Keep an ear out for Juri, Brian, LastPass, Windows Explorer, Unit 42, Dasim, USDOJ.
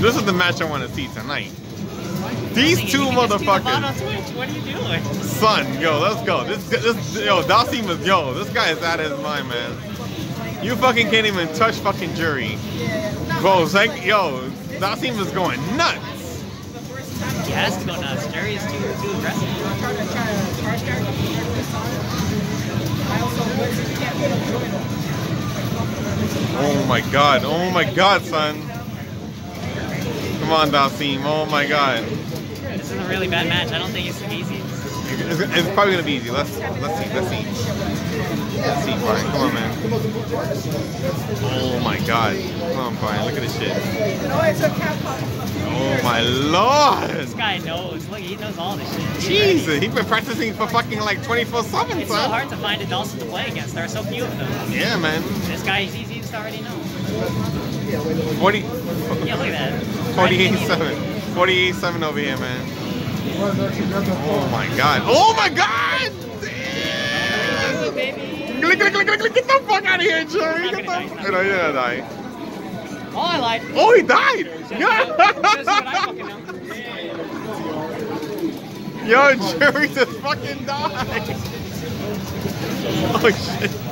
This is the match I want to see tonight. These two motherfuckers. What are you doing? Son, yo, let's go. Yo, Dasim is, yo, this guy is out of his mind, man. You fucking can't even touch fucking Juri. Bro, it's like, yo, Dasim is going nuts. He has to go nuts. Juri is too aggressive. Oh my god, son. Come on, Dasim. Oh my god. This is a really bad match. I don't think it's easy. It's probably gonna be easy. Let's see. Let's see, Brian. Come on, man. Oh my god. Come on, Brian. Look at this shit. Oh my lord. This guy knows. Look, he knows all this shit. Jesus, he's been practicing for fucking like 24/7. It's so hard to find adults to play against. There are so few of them. Yeah, man. This guy is easy to already know. 40. Yeah, look at that. 48-7. 48-7 over here, man. Oh my god. Oh my god! Damn! Get the fuck out of here, Juri! Get the fuck out of here. Oh, I lied. Oh, he died! Yeah! Yo, Juri just fucking died! Oh shit.